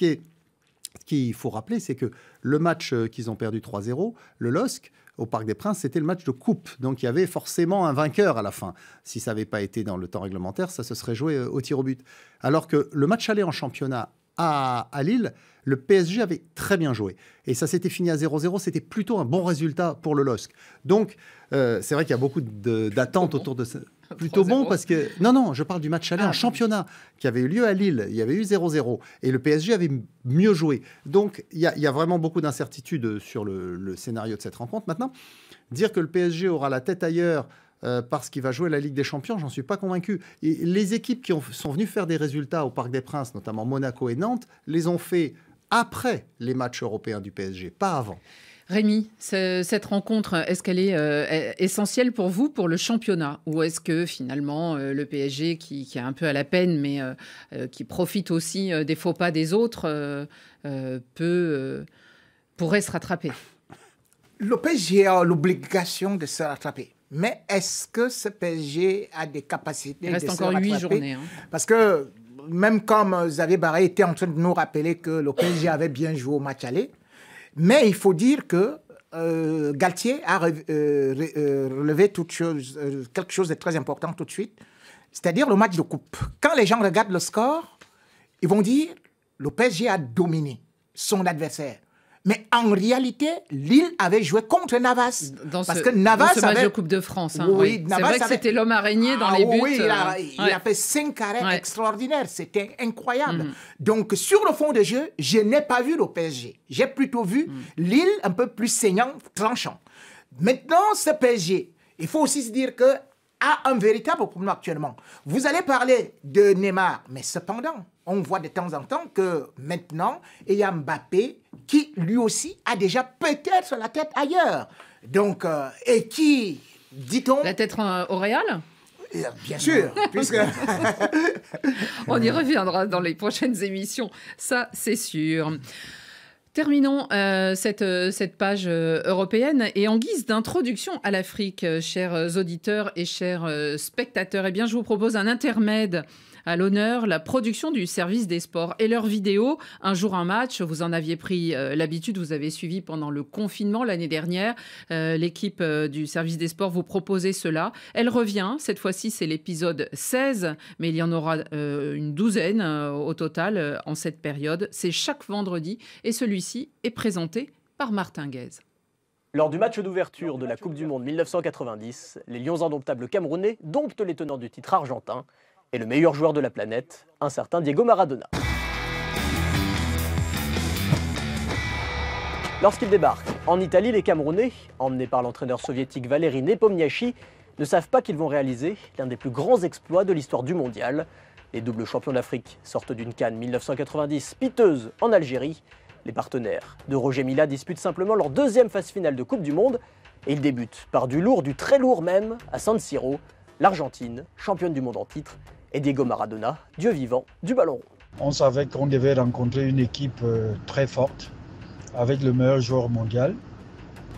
qu'il faut rappeler, c'est que le match qu'ils ont perdu 3-0, le LOSC, au Parc des Princes, c'était le match de coupe. Donc, il y avait forcément un vainqueur à la fin. Si ça n'avait pas été dans le temps réglementaire, ça se serait joué au tir au but. Alors que le match aller en championnat à Lille, le PSG avait très bien joué. Et ça s'était fini à 0-0. C'était plutôt un bon résultat pour le LOSC. Donc, c'est vrai qu'il y a beaucoup d'attentes autour de ça. Plutôt bon parce que... Non, je parle du match aller en championnat qui avait eu lieu à Lille. Il y avait eu 0-0 et le PSG avait mieux joué. Donc, il y a vraiment beaucoup d'incertitudes sur le scénario de cette rencontre. Maintenant, dire que le PSG aura la tête ailleurs parce qu'il va jouer la Ligue des Champions, j'en suis pas convaincu. Et les équipes qui sont venues faire des résultats au Parc des Princes, notamment Monaco et Nantes, les ont fait après les matchs européens du PSG, pas avant. Rémi, cette rencontre, est-ce qu'elle est essentielle pour vous, pour le championnat? Ou est-ce que finalement le PSG, qui est un peu à la peine, mais qui profite aussi des faux pas des autres, pourrait se rattraper? Le PSG a l'obligation de se rattraper. Mais est-ce que ce PSG a des capacités de se rattraper? Il reste encore 8 journées. Parce que même comme Xavier Barret était en train de nous rappeler que le PSG avait bien joué au match aller, mais il faut dire que Galtier a relevé quelque chose de très important tout de suite, c'est-à-dire le match de coupe. Quand les gens regardent le score, ils vont dire le PSG a dominé son adversaire. Mais en réalité, Lille avait joué contre Navas. Dans ce match de Coupe de France. Oui, c'est vrai que c'était l'homme araignée dans les buts. Oui, il a fait 5 arrêts extraordinaires. C'était incroyable. Donc, sur le fond de jeu, je n'ai pas vu le PSG. J'ai plutôt vu Lille un peu plus saignant, tranchant. Maintenant, ce PSG, il faut aussi se dire que a un véritable problème actuellement. Vous allez parler de Neymar, mais cependant, on voit de temps en temps que maintenant, il y a Mbappé qui, lui aussi, a déjà peut-être la tête ailleurs. Donc, et qui, dit-on... La tête au Real ? Bien sûr, puisque... On y reviendra dans les prochaines émissions, ça c'est sûr. Terminons cette page européenne et en guise d'introduction à l'Afrique, chers auditeurs et chers spectateurs, eh bien, je vous propose un intermède à l'honneur, la production du service des sports et leurs vidéos. Un jour, un match, vous en aviez pris l'habitude, vous avez suivi pendant le confinement l'année dernière. L'équipe du service des sports vous proposait cela. Elle revient, cette fois-ci c'est l'épisode 16, mais il y en aura une douzaine au total en cette période. C'est chaque vendredi et celui-ci est présenté par Martin Guez. Lors du match d'ouverture de la Coupe du Monde 1990, les Lions indomptables camerounais domptent les tenants du titre argentin et le meilleur joueur de la planète, un certain Diego Maradona. Lorsqu'ils débarquent en Italie, les Camerounais, emmenés par l'entraîneur soviétique Valéry Nepomniachtchi, ne savent pas qu'ils vont réaliser l'un des plus grands exploits de l'histoire du mondial. Les doubles champions d'Afrique sortent d'une CAN 1990 piteuse en Algérie. Les partenaires de Roger Mila disputent simplement leur deuxième phase finale de Coupe du Monde et ils débutent par du lourd, du très lourd même, à San Siro, l'Argentine, championne du monde en titre, et Diego Maradona, dieu vivant du ballon rond. On savait qu'on devait rencontrer une équipe très forte, avec le meilleur joueur mondial.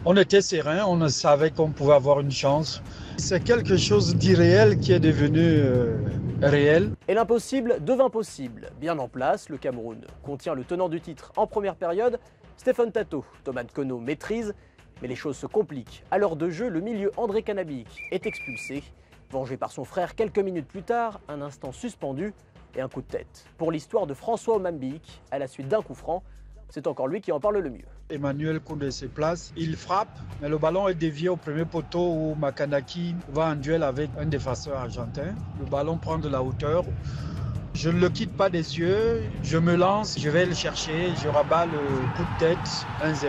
On était serein, on savait qu'on pouvait avoir une chance. C'est quelque chose d'irréel qui est devenu réel. Et l'impossible devint possible. Bien en place, le Cameroun contient le tenant du titre en première période. Stéphane Tato, Thomas Kono maîtrise, mais les choses se compliquent. À l'heure de jeu, le milieu André Kanabic est expulsé. Vengé par son frère quelques minutes plus tard, un instant suspendu et un coup de tête. Pour l'histoire de François Omambiik, à la suite d'un coup franc, c'est encore lui qui en parle le mieux. Emmanuel Koundé se place, il frappe, mais le ballon est dévié au premier poteau où Makanaki va en duel avec un défenseur argentin. Le ballon prend de la hauteur, je ne le quitte pas des yeux, je me lance, je vais le chercher, je rabats le coup de tête, 1-0,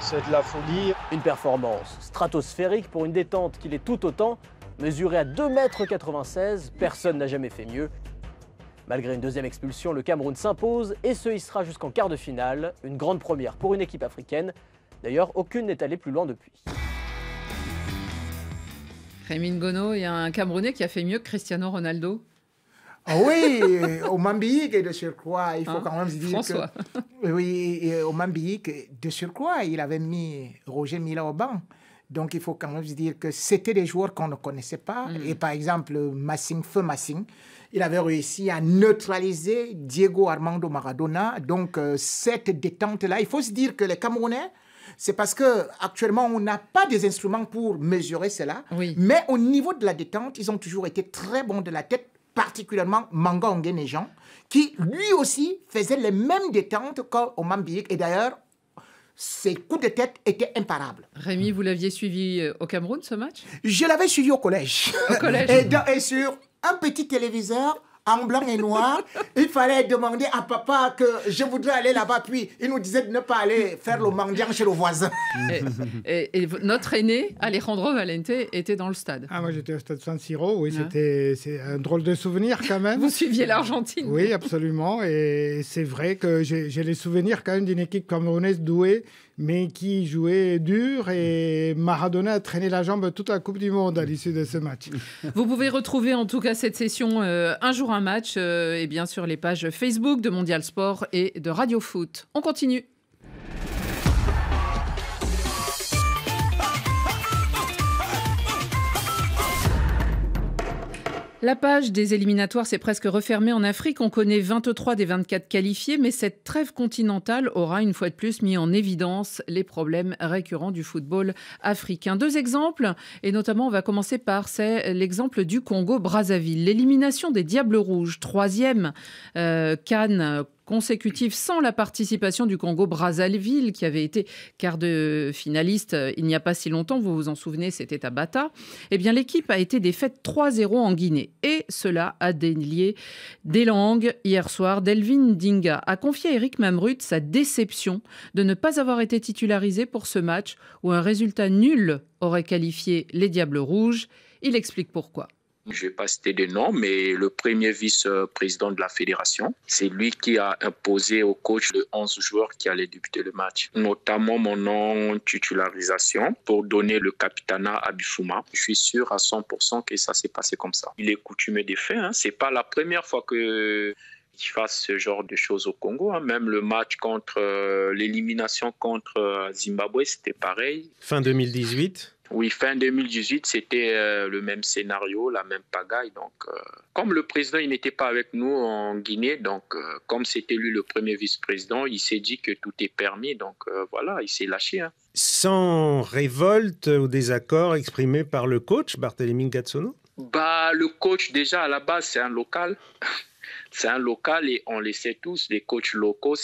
c'est de la folie. Une performance stratosphérique pour une détente qui l'est tout autant. Mesuré à 2,96 m, personne n'a jamais fait mieux. Malgré une deuxième expulsion, le Cameroun s'impose et se hissera jusqu'en quart de finale. Une grande première pour une équipe africaine. D'ailleurs, aucune n'est allée plus loin depuis. Rémi Ngono, il y a un Camerounais qui a fait mieux que Cristiano Ronaldo. Ah oui, Omambiik et de surcroît, il faut quand même se dire François. Que... Oui, Omambiik, de surcroît, il avait mis Roger Mila au banc. Donc, il faut quand même se dire que c'était des joueurs qu'on ne connaissait pas. Et par exemple, Feu Massing, il avait réussi à neutraliser Diego Armando Maradona. Donc, cette détente-là, il faut se dire que les Camerounais, c'est parce qu'actuellement, on n'a pas des instruments pour mesurer cela. Oui. Mais au niveau de la détente, ils ont toujours été très bons de la tête, particulièrement Manga Ongué-Néjean, qui lui aussi faisait les mêmes détentes qu'Omambiik. Et d'ailleurs, ses coups de tête étaient imparables. Rémi, vous l'aviez suivi au Cameroun, ce match? Je l'avais suivi au collège. Au collège. Et sur un petit téléviseur en blanc et noir. Il fallait demander à papa que je voudrais aller là-bas. Puis il nous disait de ne pas aller faire le mendiant chez le voisin. Et notre aîné, Alejandro Valente, était dans le stade. Ah, moi j'étais au stade San Siro. Oui, ouais. C'est un drôle de souvenir quand même. Vous suiviez l'Argentine. Oui, absolument. Et c'est vrai que j'ai les souvenirs quand même d'une équipe camerounaise douée, mais qui jouait dur, et Maradona a traîné la jambe toute la Coupe du Monde à l'issue de ce match. Vous pouvez retrouver en tout cas cette session Un jour un match et bien sur les pages Facebook de Mondial Sport et de Radio Foot. On continue. La page des éliminatoires s'est presque refermée en Afrique. On connaît 23 des 24 qualifiés, mais cette trêve continentale aura une fois de plus mis en évidence les problèmes récurrents du football africain. Deux exemples, et notamment on va commencer par l'exemple du Congo-Brazzaville. L'élimination des Diables Rouges, troisième CAN consécutif sans la participation du Congo-Brazzaville, qui avait été quart de finaliste il n'y a pas si longtemps, vous vous en souvenez, c'était à Bata. Eh bien, l'équipe a été défaite 3-0 en Guinée. Et cela a délié des langues. Hier soir, Delvin Dinga a confié à Eric Mamrut sa déception de ne pas avoir été titularisé pour ce match où un résultat nul aurait qualifié les Diables Rouges. Il explique pourquoi. Je ne vais pas citer de nom, mais le premier vice-président de la fédération, c'est lui qui a imposé au coach de 11 joueurs qui allaient débuter le match, notamment mon non-titularisation pour donner le capitanat à Bifouma. Je suis sûr à 100% que ça s'est passé comme ça. Il est coutumé des faits, hein. Ce n'est pas la première fois que qui fasse ce genre de choses au Congo. Hein. Même le match contre l'élimination contre Zimbabwe, c'était pareil. Fin 2018 ? Oui, fin 2018, c'était le même scénario, la même pagaille. Donc, comme le président il n'était pas avec nous en Guinée, donc comme c'était lui le premier vice-président, il s'est dit que tout est permis. Donc voilà, il s'est lâché. Hein. Sans révolte ou désaccord exprimé par le coach Barthélémy Gatsono ? Bah, le coach, déjà, à la base, c'est un local. C'est un local et on le sait tous, les coachs locaux,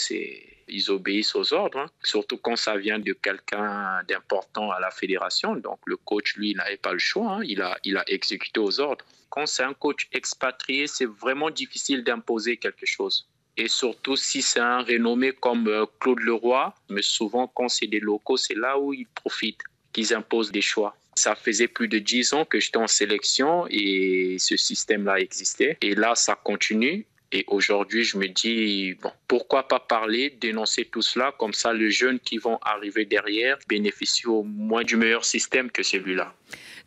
ils obéissent aux ordres, hein. Surtout quand ça vient de quelqu'un d'important à la fédération. Donc le coach, lui, il n'avait pas le choix, hein. Il a exécuté aux ordres. Quand c'est un coach expatrié, c'est vraiment difficile d'imposer quelque chose. Et surtout si c'est un renommé comme Claude Leroy, mais souvent quand c'est des locaux, c'est là où ils profitent, qu'ils imposent des choix. Ça faisait plus de 10 ans que j'étais en sélection et ce système-là existait. Et là, ça continue. Et aujourd'hui, je me dis, bon, pourquoi pas parler, dénoncer tout cela, comme ça les jeunes qui vont arriver derrière bénéficient au moins du meilleur système que celui-là.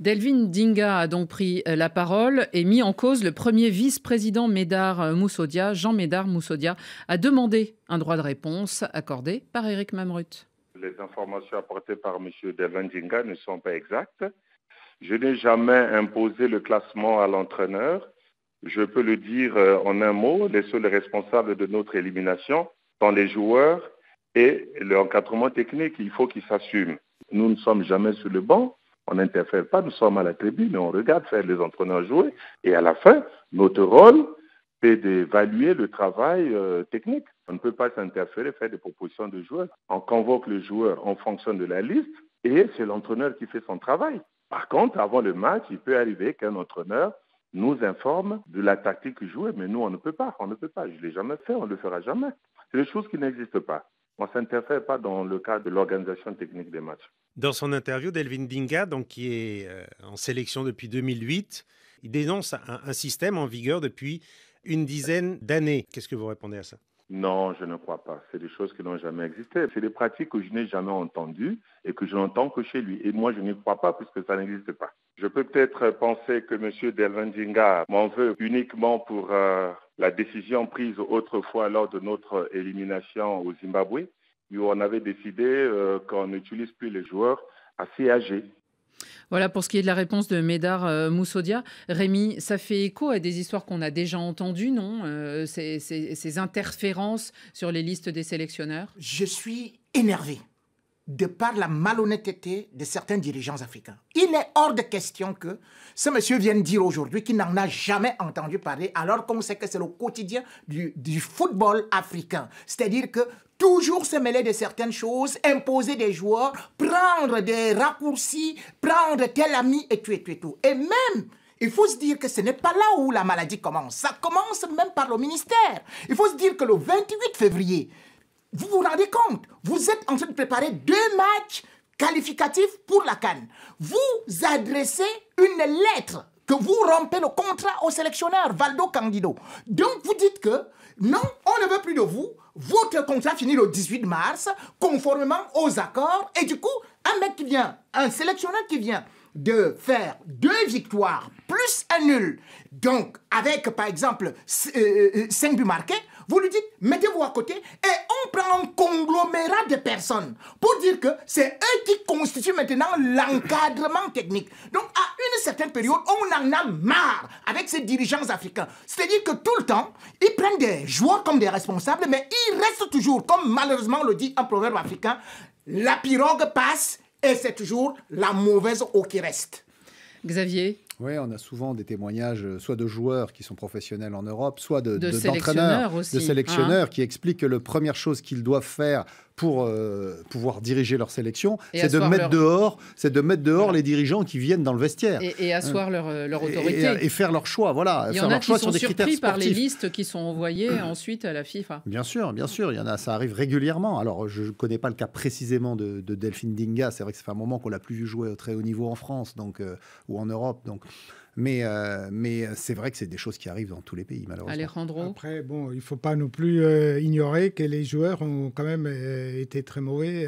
Delvin Dinga a donc pris la parole et mis en cause le premier vice-président Médard Moussodia. Jean Médard Moussodia a demandé un droit de réponse accordé par Éric Mamrut. Les informations apportées par M. Delvin Dinga ne sont pas exactes. Je n'ai jamais imposé le classement à l'entraîneur. Je peux le dire en un mot, les seuls responsables de notre élimination sont les joueurs et l'encadrement technique. Il faut qu'ils s'assument. Nous ne sommes jamais sur le banc, on n'interfère pas, nous sommes à la tribune et on regarde faire les entraîneurs jouer. Et à la fin, notre rôle, c'est d'évaluer le travail technique. On ne peut pas s'interférer, faire des propositions de joueurs. On convoque le joueur en fonction de la liste et c'est l'entraîneur qui fait son travail. Par contre, avant le match, il peut arriver qu'un entraîneur nous informe de la tactique jouée, mais nous, on ne peut pas. Je ne l'ai jamais fait, on ne le fera jamais. C'est des choses qui n'existent pas. On ne s'interfère pas dans le cadre de l'organisation technique des matchs. Dans son interview, Delvin Dinga, donc, qui est en sélection depuis 2008, il dénonce un système en vigueur depuis une dizaine d'années. Qu'est-ce que vous répondez à ça ? Non, je ne crois pas. C'est des choses qui n'ont jamais existé. C'est des pratiques que je n'ai jamais entendues et que je n'entends que chez lui. Et moi, je n'y crois pas puisque ça n'existe pas. Je peux peut-être penser que M. Delvin Dinga m'en veut uniquement pour la décision prise autrefois lors de notre élimination au Zimbabwe, où on avait décidé qu'on n'utilise plus les joueurs assez âgés. Voilà pour ce qui est de la réponse de Médard Moussodia. Rémi, ça fait écho à des histoires qu'on a déjà entendues, non ? Ces interférences sur les listes des sélectionneurs. Je suis énervé de par la malhonnêteté de certains dirigeants africains. Il est hors de question que ce monsieur vienne dire aujourd'hui qu'il n'en a jamais entendu parler, alors qu'on sait que c'est le quotidien du football africain. C'est-à-dire que toujours se mêler de certaines choses, imposer des joueurs, prendre des raccourcis, prendre tel ami et tout et tout et tout. Et même, il faut se dire que ce n'est pas là où la maladie commence. Ça commence même par le ministère. Il faut se dire que le 28 février, vous vous rendez compte, vous êtes en train de préparer 2 matchs qualificatifs pour la CAN. Vous adressez une lettre que vous rompez le contrat au sélectionneur Valdo Candido. Donc vous dites que non, on ne veut plus de vous. Votre contrat finit le 18 mars, conformément aux accords. Et du coup, un mec qui vient, un sélectionneur qui vient de faire 2 victoires plus un nul, donc avec par exemple 5 buts marqués, vous lui dites, mettez-vous à côté et on prend un conglomérat de personnes pour dire que c'est eux qui constituent maintenant l'encadrement technique. Donc à une certaine période, on en a marre avec ces dirigeants africains. C'est-à-dire que tout le temps, ils prennent des joueurs comme des responsables, mais ils restent toujours, comme malheureusement le dit un proverbe africain, la pirogue passe et c'est toujours la mauvaise eau qui reste. Xavier ? Oui, on a souvent des témoignages, soit de joueurs qui sont professionnels en Europe, soit d'entraîneurs, de sélectionneurs, hein, qui expliquent que la première chose qu'ils doivent faire pour pouvoir diriger leur sélection, c'est de mettre dehors, les dirigeants qui viennent dans le vestiaire. Et asseoir leur autorité. Et faire leur choix, voilà. Il y en a qui sont surpris par les listes qui sont envoyées ensuite à la FIFA. Bien sûr, il y en a, ça arrive régulièrement. Alors, je ne connais pas le cas précisément de Delphine Dinga. C'est vrai que ça fait un moment qu'on ne l'a plus vu jouer au très haut niveau en France donc, ou en Europe. Donc, Mais c'est vrai que c'est des choses qui arrivent dans tous les pays, malheureusement. Alejandro ? Après, bon, il ne faut pas non plus ignorer que les joueurs ont quand même été très mauvais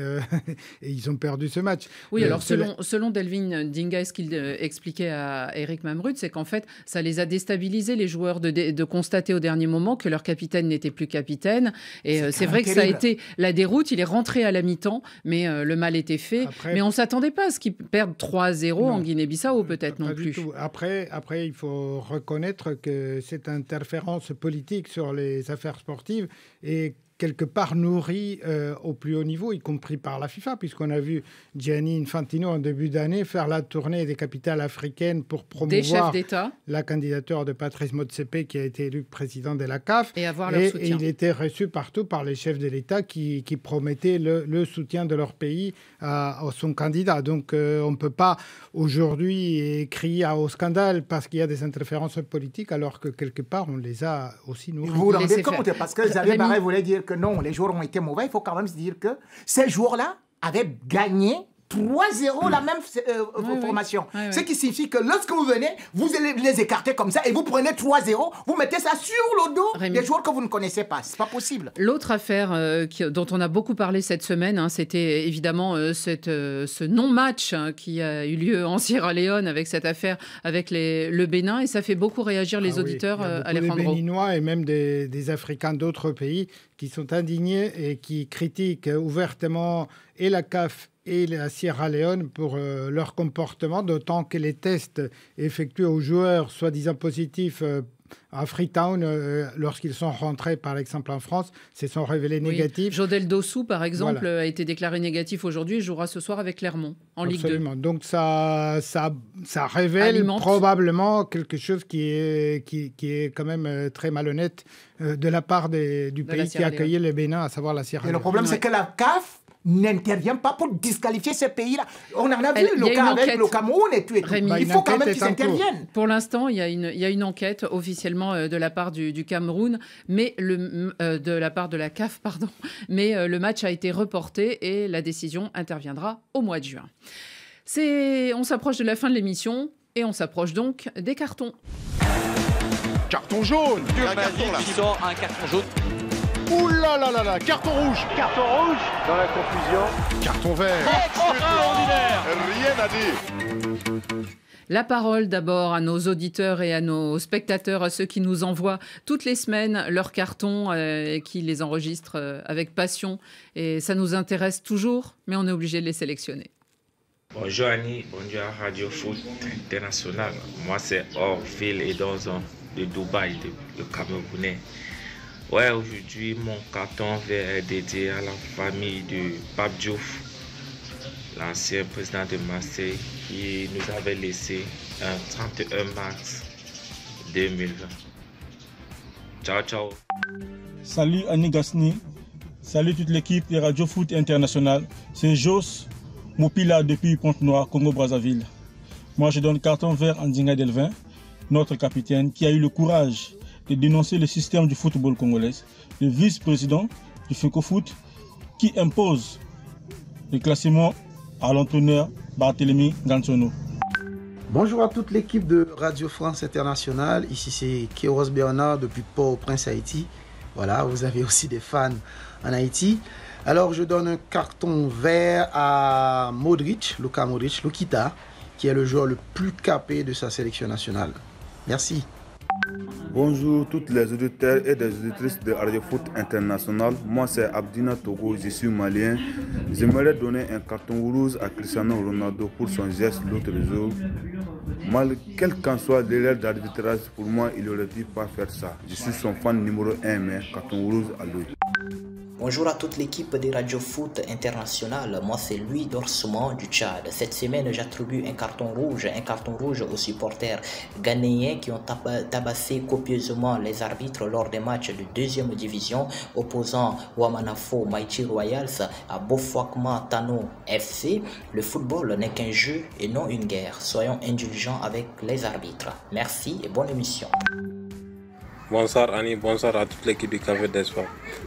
et ils ont perdu ce match. Oui, alors selon Delvin Dinga, ce qu'il expliquait à Eric Mamrud, c'est qu'en fait, ça les a déstabilisés, les joueurs, de constater au dernier moment que leur capitaine n'était plus capitaine. Et c'est vrai que ça a été la déroute. Il est rentré à la mi-temps, mais le mal était fait. Après, mais on ne s'attendait pas à ce qu'ils perdent 3-0 en Guinée-Bissau, peut-être non plus. Après, il faut reconnaître que cette interférence politique sur les affaires sportives est quelque part nourri au plus haut niveau, y compris par la FIFA, puisqu'on a vu Gianni Infantino en début d'année faire la tournée des capitales africaines pour promouvoir la candidature de Patrice Motsepe, qui a été élu président de la CAF. Et il était reçu partout par les chefs de l'État qui promettaient le soutien de leur pays à son candidat. Donc on ne peut pas aujourd'hui crier au scandale parce qu'il y a des interférences politiques, alors que quelque part on les a aussi nourris. Vous vous rendez compte, parce que Xavier Barret voulait dire que non, les joueurs ont été mauvais, il faut quand même se dire que ces joueurs-là avaient gagné 3-0 la même formation. Oui, oui. Ce qui signifie que lorsque vous venez, vous allez les écarter comme ça et vous prenez 3-0, vous mettez ça sur le dos des joueurs que vous ne connaissez pas. C'est pas possible. L'autre affaire dont on a beaucoup parlé cette semaine, hein, c'était évidemment ce non-match qui a eu lieu en Sierra Leone avec cette affaire avec le Bénin, et ça fait beaucoup réagir les auditeurs, Alejandro. Les Béninois et même des Africains d'autres pays qui sont indignés et qui critiquent ouvertement et la CAF et la Sierra Leone pour leur comportement, d'autant que les tests effectués aux joueurs soi-disant positifs à Freetown, lorsqu'ils sont rentrés, par exemple, en France, se sont révélés négatifs. Jodel Dossou, par exemple, a été déclaré négatif aujourd'hui et jouera ce soir avec Clermont, en Ligue 2. Donc ça révèle probablement quelque chose qui est quand même très malhonnête de la part du pays qui accueillait le Bénin, à savoir la Sierra Leone. Et le problème, c'est que la CAF n'intervient pas pour disqualifier ces pays-là. On en a vu le cas avec le Cameroun et tout. Rémi, il faut quand même qu'ils interviennent. Pour l'instant, il y a une enquête officiellement de la part du Cameroun, mais de la part de la CAF, pardon. Mais le match a été reporté et la décision interviendra au mois de juin. On s'approche de la fin de l'émission et on s'approche donc des cartons. Carton jaune. Un carton jaune. Ouh là là là là, carton rouge. Carton rouge. Dans la confusion. Carton vert. Extraordinaire. Rien à dire. La parole d'abord à nos auditeurs et à nos spectateurs, à ceux qui nous envoient toutes les semaines leurs cartons et qui les enregistrent avec passion. Et ça nous intéresse toujours, mais on est obligé de les sélectionner. Bonjour Annie, bonjour Radio Foot International. Moi c'est Orville et Donzon de Dubaï, le Camerounais. Ouais, aujourd'hui, mon carton vert est dédié à la famille de Pape Diouf, l'ancien président de Marseille, qui nous avait laissé un 31 mars 2020. Ciao, ciao. Salut Annie Gasnier, salut toute l'équipe de Radio Foot International. C'est Jos Mopila depuis Pointe-Noire, Congo-Brazzaville. Moi, je donne carton vert à Ndinga Delvin, notre capitaine, qui a eu le courage de dénoncer le système du football congolais, le vice-président du FECOFOOT qui impose le classement à l'entraîneur Barthélemy Gansono. Bonjour à toute l'équipe de Radio France Internationale, ici c'est Kéros Bernard depuis Port-au-Prince, Haïti. Voilà, vous avez aussi des fans en Haïti. Alors je donne un carton vert à Modric, Luka Modric, Lukita, qui est le joueur le plus capé de sa sélection nationale. Merci. Bonjour toutes les auditeurs et les auditrices de Radio Foot International. Moi c'est Abdina Togo, je suis malien. J'aimerais donner un carton rouge à Cristiano Ronaldo pour son geste l'autre jour. Quel qu'en soit l'erreur d'arbitrage, pour moi il aurait dû pas faire ça. Je suis son fan numéro 1, mais carton rouge à lui. Bonjour à toute l'équipe de Radio Foot International. Moi c'est Louis Dorsemont du Tchad. Cette semaine j'attribue un carton rouge aux supporters ghanéens qui ont tabassé copieusement les arbitres lors des matchs de deuxième division opposant Wamanafo Maïti Royals à Bofokma Tano FC. Le football n'est qu'un jeu et non une guerre. Soyons indulgents avec les arbitres. Merci et bonne émission. Bonsoir Annie, bonsoir à toute l'équipe du Café d'Espoir.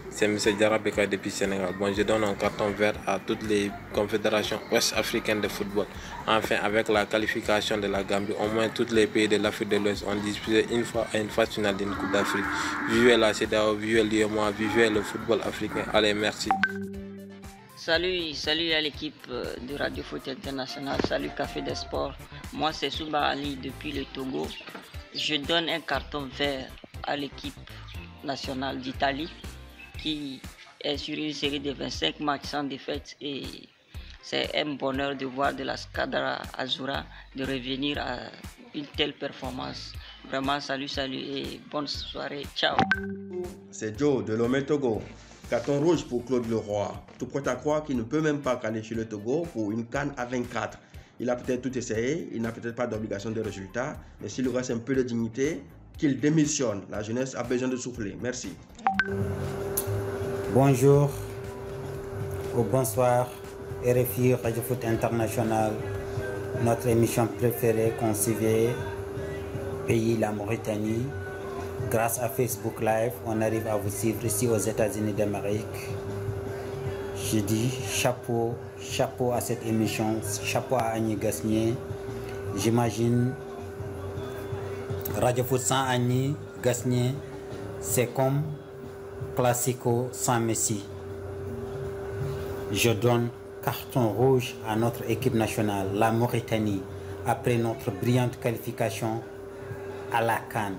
C'est M. Diarra Beka depuis Sénégal. Bon, je donne un carton vert à toutes les confédérations ouest-africaines de football. Enfin, avec la qualification de la Gambie, au moins tous les pays de l'Afrique de l'Ouest ont disputé une phase finale d'une Coupe d'Afrique. Vivez la CEDEAO, vivez l'UEMOA, vivez le football africain. Allez, merci. Salut à l'équipe de Radio Foot International. Salut Café d'Espoir. Moi, c'est Souba Ali depuis le Togo. Je donne un carton vert à l'équipe nationale d'Italie qui est sur une série de 25 matchs sans défaite, et c'est un bonheur de voir de la Squadra Azzurra de revenir à une telle performance. Vraiment salut et bonne soirée, ciao. C'est Joe de Lomé Togo. Carton rouge pour Claude Leroy. Tout prêt à croire qu'il ne peut même pas canner chez le Togo pour une CAN à 24. Il a peut-être tout essayé, il n'a peut-être pas d'obligation de résultat, mais s'il lui reste un peu de dignité, qu'il démissionne. La jeunesse a besoin de souffler. Merci. Bonjour ou bonsoir, RFI Radio Foot International, notre émission préférée qu'on suivait, pays la Mauritanie. Grâce à Facebook Live, on arrive à vous suivre ici aux États-Unis d'Amérique. Je dis chapeau à cette émission, chapeau à Annie Gasnier. J'imagine Radio Foot sans Annie Gasnier, c'est comme Classico sans Messi. Je donne carton rouge à notre équipe nationale, la Mauritanie, après notre brillante qualification à la CAN.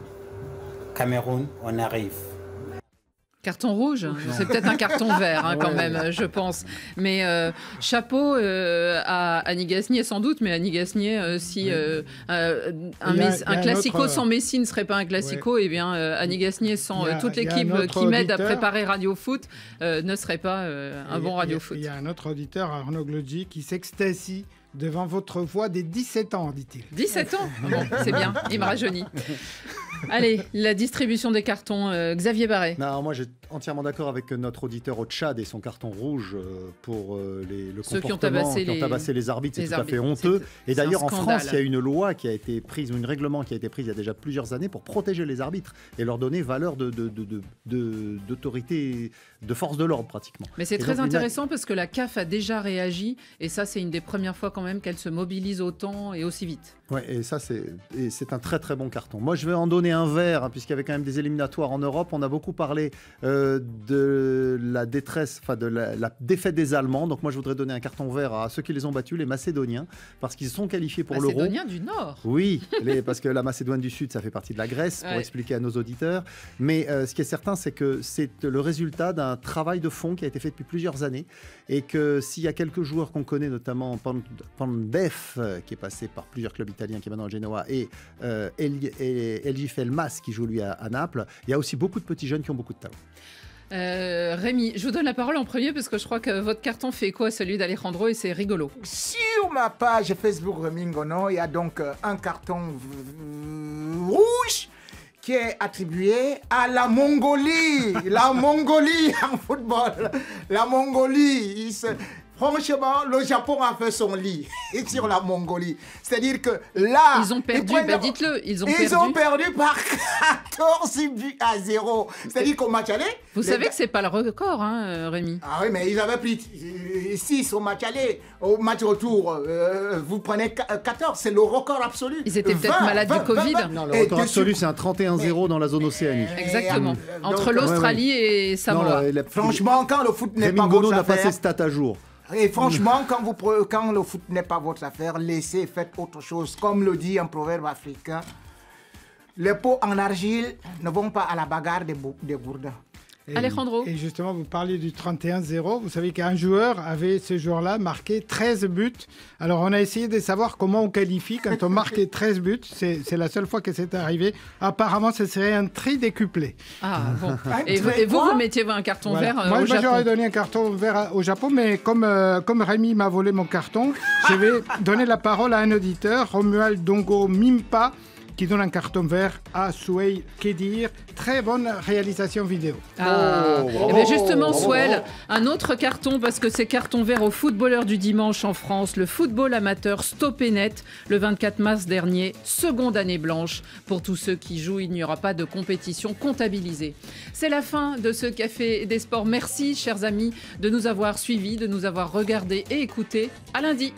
Cameroun, on arrive. Carton rouge, c'est peut-être un carton vert hein, quand même, je pense. Mais chapeau à Annie Gasnier sans doute, mais Annie Gasnier, si un classico sans Messi ne serait pas un classico, et bien Annie Gasnier sans toute l'équipe qui m'aide à préparer Radio Foot ne serait pas un bon Radio Foot. Il y a un autre auditeur, Arnaud Glodji, qui s'extasie devant votre voix des 17 ans, dit-il. 17 ans bon, c'est bien, il me rajeunit. Allez, la distribution des cartons, Xavier Barret. Non, moi, j'ai entièrement d'accord avec notre auditeur au Tchad et son carton rouge pour le comportement qui ont tabassé les arbitres. C'est tout à fait honteux. Et d'ailleurs, en France, il y a une loi qui a été prise, ou un règlement qui a été pris il y a déjà plusieurs années pour protéger les arbitres et leur donner valeur d'autorité, de force de l'ordre pratiquement. Mais c'est très intéressant parce que la CAF a déjà réagi, et ça, c'est une des premières fois quand même qu'elle se mobilise autant et aussi vite. Oui, et ça, c'est un très très bon carton. Moi, je vais en donner un vert, hein, puisqu'il y avait quand même des éliminatoires en Europe. On a beaucoup parlé de la détresse, enfin de la défaite des Allemands. Donc moi, je voudrais donner un carton vert à ceux qui les ont battus, les Macédoniens, parce qu'ils sont qualifiés pour l'Euro. Macédoniens du Nord. Oui, parce que la Macédoine du Sud, ça fait partie de la Grèce, pour expliquer à nos auditeurs. Mais ce qui est certain, c'est que c'est le résultat d'un travail de fond qui a été fait depuis plusieurs années, et que s'il y a quelques joueurs qu'on connaît, notamment Pandef, qui est passé par plusieurs clubs italiens, qui est maintenant à Genoa, et Elif Elmas, qui joue lui à Naples, il y a aussi beaucoup de petits jeunes qui ont beaucoup de talent. Rémi, je vous donne la parole en premier parce que je crois que votre carton fait écho à celui d'Alejandro et c'est rigolo. Sur ma page Facebook Rémi Ngono, il y a donc un carton rouge qui est attribué à la Mongolie. La Mongolie en football. La Mongolie, franchement, le Japon a fait son lit et sur la Mongolie. C'est-à-dire que là... Ils ont perdu, dites-le, ils ont perdu par 14 buts à 0. C'est-à-dire qu'au match aller... Vous savez que c'est pas le record, hein, Rémi. Ah oui, mais ils avaient pris 6 au match aller. Au match retour, vous prenez 14, c'est le record absolu. Ils étaient peut-être malades du Covid. Non, le record absolu, c'est un 31-0 dans la zone océanique. Exactement. Entre l'Australie et Samoa. Franchement, quand le foot n'est pas bon... Rémi Ngono n'a pas ses stats à jour. Et franchement, quand le foot n'est pas votre affaire, laissez, faites autre chose. Comme le dit un proverbe africain, les pots en argile ne vont pas à la bagarre des gourdins. Alejandro. Et justement, vous parliez du 31-0. Vous savez qu'un joueur avait, ce jour-là, marqué 13 buts. Alors, on a essayé de savoir comment on qualifie quand on marquait 13 buts. C'est la seule fois que c'est arrivé. Apparemment, ce serait un tri décuplé. Ah, bon. Et vous mettiez un carton vert au Japon. Moi, j'aurais donné un carton vert au Japon, mais comme Rémi m'a volé mon carton, je vais donner la parole à un auditeur, Romuald Dongo Mimpa, qui donne un carton vert à Souheil Khedir. Très bonne réalisation vidéo. Ah, oh, et bien justement, oh, Souheil, un autre carton, parce que c'est carton vert aux footballeurs du dimanche en France. Le football amateur stoppé net le 24 mars dernier. Seconde année blanche pour tous ceux qui jouent. Il n'y aura pas de compétition comptabilisée. C'est la fin de ce Café des Sports. Merci, chers amis, de nous avoir suivis, de nous avoir regardés et écoutés. À lundi.